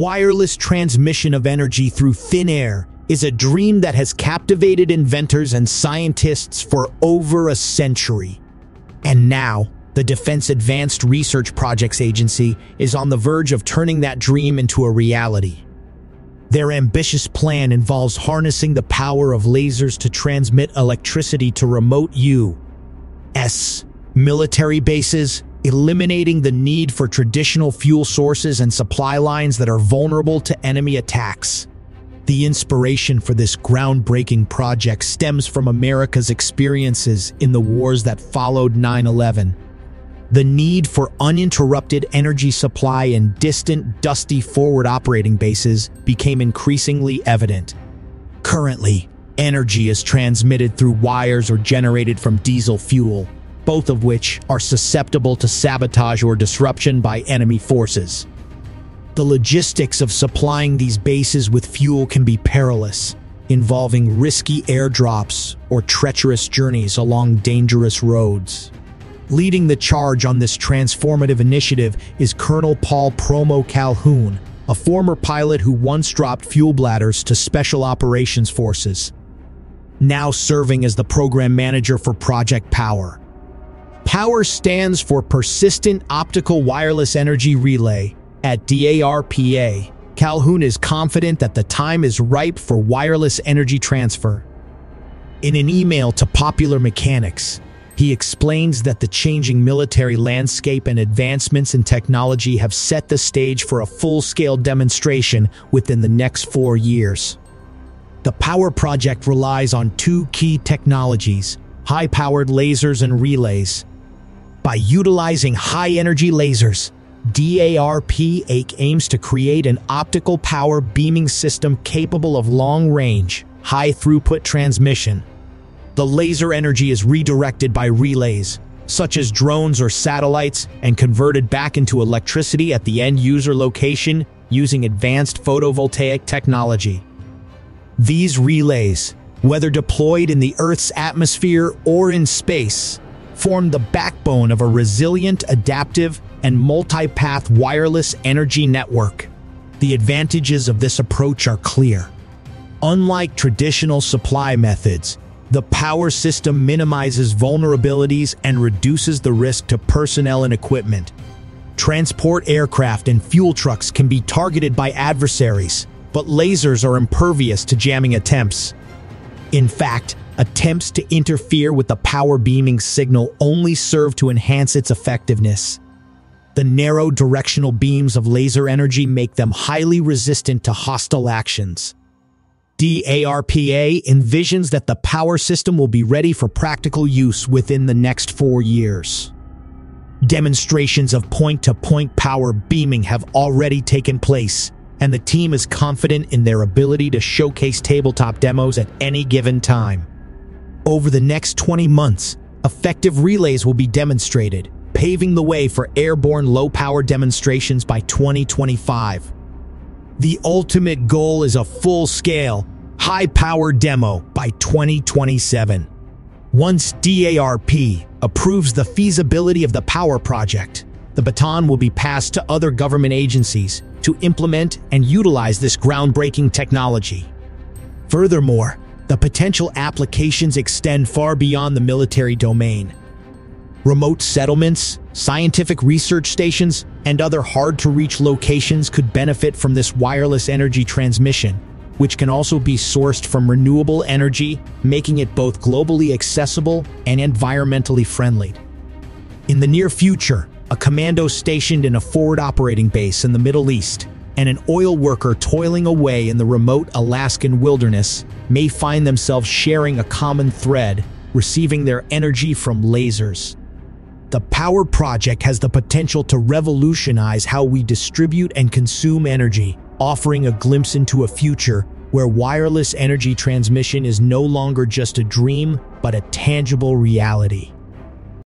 wireless transmission of energy through thin air is a dream that has captivated inventors and scientists for over a century. And now, the Defense Advanced Research Projects Agency is on the verge of turning that dream into a reality. Their ambitious plan involves harnessing the power of lasers to transmit electricity to remote U.S. military bases, eliminating the need for traditional fuel sources and supply lines that are vulnerable to enemy attacks. The inspiration for this groundbreaking project stems from America's experiences in the wars that followed 9/11. The need for uninterrupted energy supply in distant, dusty forward operating bases became increasingly evident. Currently, energy is transmitted through wires or generated from diesel fuel, both of which are susceptible to sabotage or disruption by enemy forces. The logistics of supplying these bases with fuel can be perilous, involving risky airdrops or treacherous journeys along dangerous roads. Leading the charge on this transformative initiative is Colonel Paul Calhoun, a former pilot who once dropped fuel bladders to Special Operations Forces, now serving as the program manager for Project POWER. POWER stands for Persistent Optical Wireless Energy Relay. At DARPA, Calhoun is confident that the time is ripe for wireless energy transfer. In an email to Popular Mechanics, he explains that the changing military landscape and advancements in technology have set the stage for a full-scale demonstration within the next 4 years. The POWER project relies on two key technologies: high-powered lasers and relays. By utilizing high-energy lasers, DARPA aims to create an optical power beaming system capable of long-range, high-throughput transmission. The laser energy is redirected by relays, such as drones or satellites, and converted back into electricity at the end-user location using advanced photovoltaic technology. These relays, whether deployed in the Earth's atmosphere or in space, form the backbone of a resilient, adaptive, and multi-path wireless energy network. The advantages of this approach are clear. Unlike traditional supply methods, the power system minimizes vulnerabilities and reduces the risk to personnel and equipment. Transport aircraft and fuel trucks can be targeted by adversaries, but lasers are impervious to jamming attempts. In fact, attempts to interfere with the power beaming signal only serve to enhance its effectiveness. The narrow directional beams of laser energy make them highly resistant to hostile actions. DARPA envisions that the power system will be ready for practical use within the next 4 years. Demonstrations of point-to-point power beaming have already taken place, and the team is confident in their ability to showcase tabletop demos at any given time. Over the next 20 months, effective relays will be demonstrated, paving the way for airborne low-power demonstrations by 2025. The ultimate goal is a full-scale, high-power demo by 2027. Once DARPA approves the feasibility of the POWER project, the baton will be passed to other government agencies to implement and utilize this groundbreaking technology. Furthermore, the potential applications extend far beyond the military domain. Remote settlements, scientific research stations, and other hard-to-reach locations could benefit from this wireless energy transmission, which can also be sourced from renewable energy, making it both globally accessible and environmentally friendly. In the near future, a commando stationed in a forward operating base in the Middle East and an oil worker toiling away in the remote Alaskan wilderness may find themselves sharing a common thread, receiving their energy from lasers. The POWER project has the potential to revolutionize how we distribute and consume energy, offering a glimpse into a future where wireless energy transmission is no longer just a dream, but a tangible reality.